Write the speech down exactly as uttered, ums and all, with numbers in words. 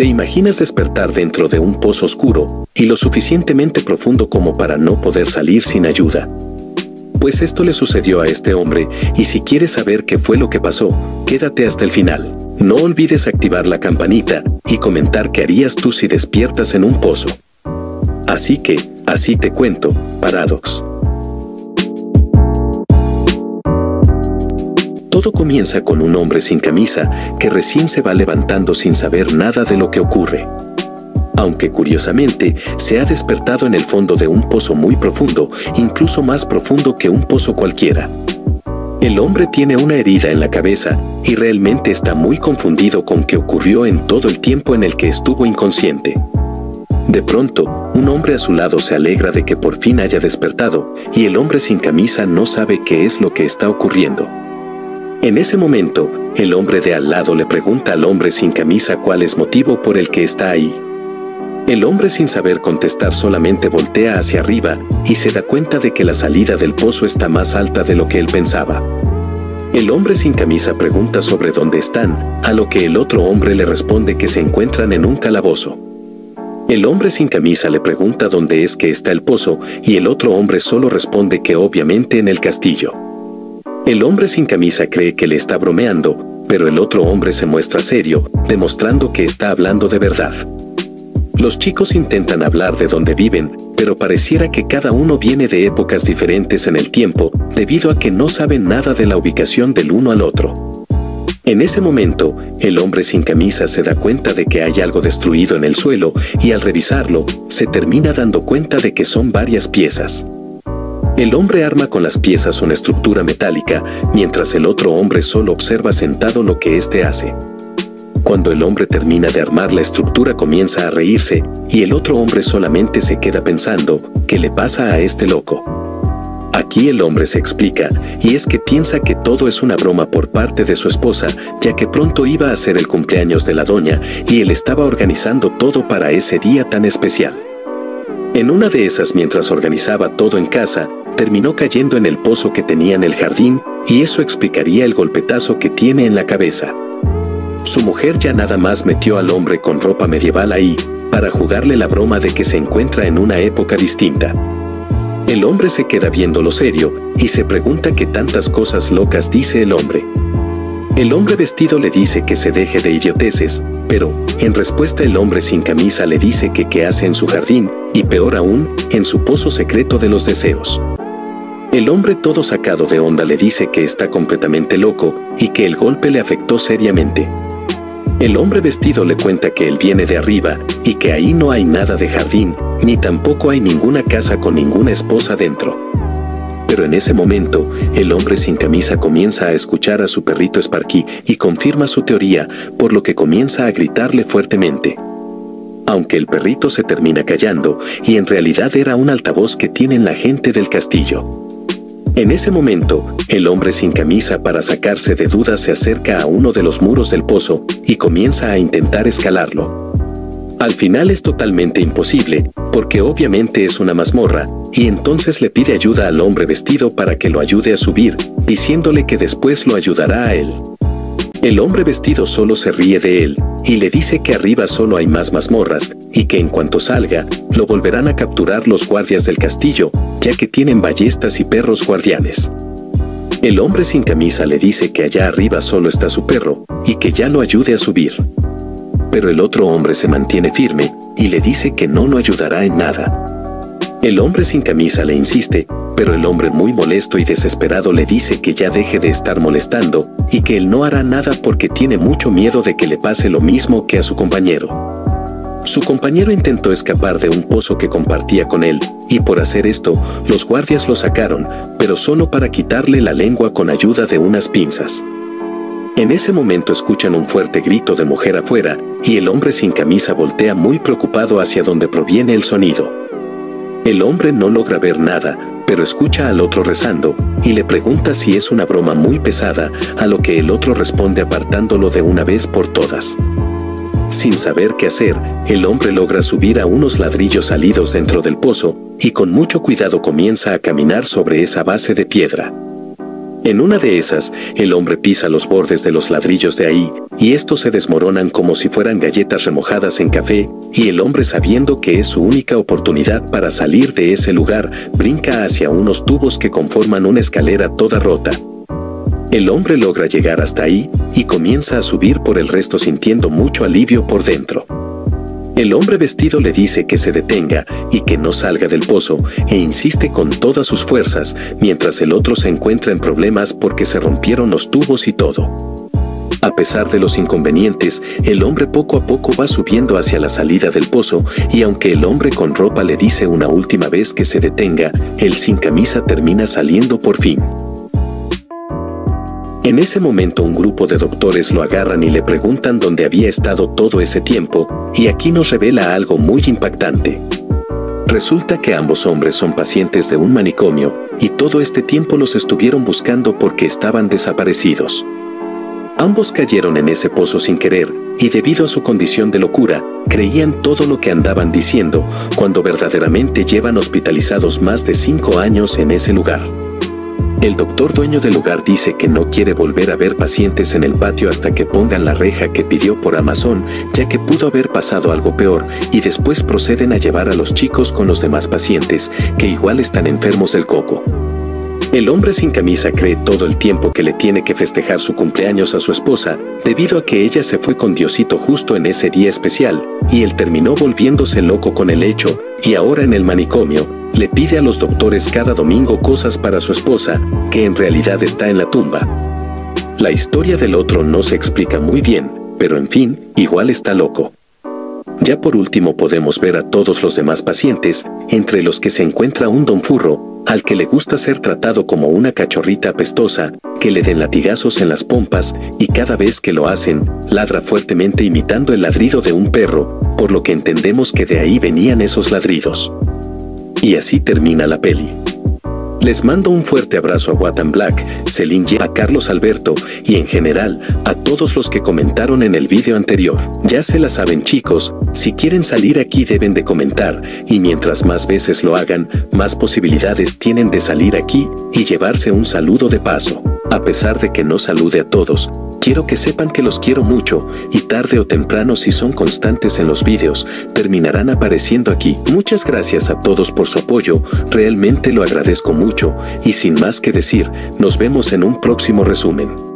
¿Te imaginas despertar dentro de un pozo oscuro, y lo suficientemente profundo como para no poder salir sin ayuda? Pues esto le sucedió a este hombre, y si quieres saber qué fue lo que pasó, quédate hasta el final. No olvides activar la campanita, y comentar qué harías tú si despiertas en un pozo. Así que, así te cuento, Paradox. Todo comienza con un hombre sin camisa, que recién se va levantando sin saber nada de lo que ocurre. Aunque curiosamente, se ha despertado en el fondo de un pozo muy profundo, incluso más profundo que un pozo cualquiera. El hombre tiene una herida en la cabeza, y realmente está muy confundido con qué ocurrió en todo el tiempo en el que estuvo inconsciente. De pronto, un hombre a su lado se alegra de que por fin haya despertado, y el hombre sin camisa no sabe qué es lo que está ocurriendo. En ese momento, el hombre de al lado le pregunta al hombre sin camisa cuál es el motivo por el que está ahí. El hombre sin saber contestar solamente voltea hacia arriba y se da cuenta de que la salida del pozo está más alta de lo que él pensaba. El hombre sin camisa pregunta sobre dónde están, a lo que el otro hombre le responde que se encuentran en un calabozo. El hombre sin camisa le pregunta dónde es que está el pozo y el otro hombre solo responde que obviamente en el castillo. El hombre sin camisa cree que le está bromeando, pero el otro hombre se muestra serio, demostrando que está hablando de verdad. Los chicos intentan hablar de dónde viven, pero pareciera que cada uno viene de épocas diferentes en el tiempo, debido a que no saben nada de la ubicación del uno al otro. En ese momento, el hombre sin camisa se da cuenta de que hay algo destruido en el suelo, y al revisarlo, se termina dando cuenta de que son varias piezas. El hombre arma con las piezas una estructura metálica, mientras el otro hombre solo observa sentado lo que éste hace. Cuando el hombre termina de armar la estructura comienza a reírse, y el otro hombre solamente se queda pensando, ¿qué le pasa a este loco? Aquí el hombre se explica, y es que piensa que todo es una broma por parte de su esposa, ya que pronto iba a ser el cumpleaños de la doña, y él estaba organizando todo para ese día tan especial. En una de esas, mientras organizaba todo en casa, terminó cayendo en el pozo que tenía en el jardín, y eso explicaría el golpetazo que tiene en la cabeza. Su mujer ya nada más metió al hombre con ropa medieval ahí, para jugarle la broma de que se encuentra en una época distinta. El hombre se queda viéndolo serio, y se pregunta qué tantas cosas locas dice el hombre. El hombre vestido le dice que se deje de idioteces, pero, en respuesta el hombre sin camisa le dice que qué hace en su jardín, y peor aún, en su pozo secreto de los deseos. El hombre todo sacado de onda le dice que está completamente loco, y que el golpe le afectó seriamente. El hombre vestido le cuenta que él viene de arriba, y que ahí no hay nada de jardín, ni tampoco hay ninguna casa con ninguna esposa dentro. Pero en ese momento, el hombre sin camisa comienza a escuchar a su perrito Sparky, y confirma su teoría, por lo que comienza a gritarle fuertemente. Aunque el perrito se termina callando, y en realidad era un altavoz que tienen la gente del castillo. En ese momento, el hombre sin camisa para sacarse de dudas se acerca a uno de los muros del pozo y comienza a intentar escalarlo. Al final es totalmente imposible, porque obviamente es una mazmorra, y entonces le pide ayuda al hombre vestido para que lo ayude a subir, diciéndole que después lo ayudará a él. El hombre vestido solo se ríe de él, y le dice que arriba solo hay más mazmorras, y que en cuanto salga, lo volverán a capturar los guardias del castillo, ya que tienen ballestas y perros guardianes. El hombre sin camisa le dice que allá arriba solo está su perro, y que ya lo ayude a subir. Pero el otro hombre se mantiene firme, y le dice que no lo ayudará en nada. El hombre sin camisa le insiste, pero el hombre muy molesto y desesperado le dice que ya deje de estar molestando, y que él no hará nada porque tiene mucho miedo de que le pase lo mismo que a su compañero. Su compañero intentó escapar de un pozo que compartía con él, y por hacer esto, los guardias lo sacaron, pero solo para quitarle la lengua con ayuda de unas pinzas. En ese momento escuchan un fuerte grito de mujer afuera, y el hombre sin camisa voltea muy preocupado hacia donde proviene el sonido. El hombre no logra ver nada, pero escucha al otro rezando, y le pregunta si es una broma muy pesada, a lo que el otro responde apartándolo de una vez por todas. Sin saber qué hacer, el hombre logra subir a unos ladrillos salidos dentro del pozo, y con mucho cuidado comienza a caminar sobre esa base de piedra. En una de esas, el hombre pisa los bordes de los ladrillos de ahí, y estos se desmoronan como si fueran galletas remojadas en café, y el hombre, sabiendo que es su única oportunidad para salir de ese lugar, brinca hacia unos tubos que conforman una escalera toda rota. El hombre logra llegar hasta ahí, y comienza a subir por el resto sintiendo mucho alivio por dentro. El hombre vestido le dice que se detenga y que no salga del pozo, e insiste con todas sus fuerzas, mientras el otro se encuentra en problemas porque se rompieron los tubos y todo. A pesar de los inconvenientes, el hombre poco a poco va subiendo hacia la salida del pozo, y aunque el hombre con ropa le dice una última vez que se detenga, el sin camisa termina saliendo por fin. En ese momento un grupo de doctores lo agarran y le preguntan dónde había estado todo ese tiempo, y aquí nos revela algo muy impactante. Resulta que ambos hombres son pacientes de un manicomio, y todo este tiempo los estuvieron buscando porque estaban desaparecidos. Ambos cayeron en ese pozo sin querer, y debido a su condición de locura, creían todo lo que andaban diciendo, cuando verdaderamente llevan hospitalizados más de cinco años en ese lugar. El doctor dueño del lugar dice que no quiere volver a ver pacientes en el patio hasta que pongan la reja que pidió por Amazon, ya que pudo haber pasado algo peor, y después proceden a llevar a los chicos con los demás pacientes, que igual están enfermos del coco. El hombre sin camisa cree todo el tiempo que le tiene que festejar su cumpleaños a su esposa, debido a que ella se fue con Diosito justo en ese día especial, y él terminó volviéndose loco con el hecho, y ahora en el manicomio, le pide a los doctores cada domingo cosas para su esposa, que en realidad está en la tumba. La historia del otro no se explica muy bien, pero en fin, igual está loco. Ya por último podemos ver a todos los demás pacientes, entre los que se encuentra un don Furro, al que le gusta ser tratado como una cachorrita apestosa, que le den latigazos en las pompas, y cada vez que lo hacen, ladra fuertemente imitando el ladrido de un perro, por lo que entendemos que de ahí venían esos ladridos. Y así termina la peli. Les mando un fuerte abrazo a Watan Black, Celine, a Carlos Alberto y en general a todos los que comentaron en el vídeo anterior. Ya se la saben chicos, si quieren salir aquí deben de comentar y mientras más veces lo hagan, más posibilidades tienen de salir aquí y llevarse un saludo de paso. A pesar de que no salude a todos, quiero que sepan que los quiero mucho y tarde o temprano si son constantes en los vídeos, terminarán apareciendo aquí. Muchas gracias a todos por su apoyo, realmente lo agradezco mucho y sin más que decir, nos vemos en un próximo resumen.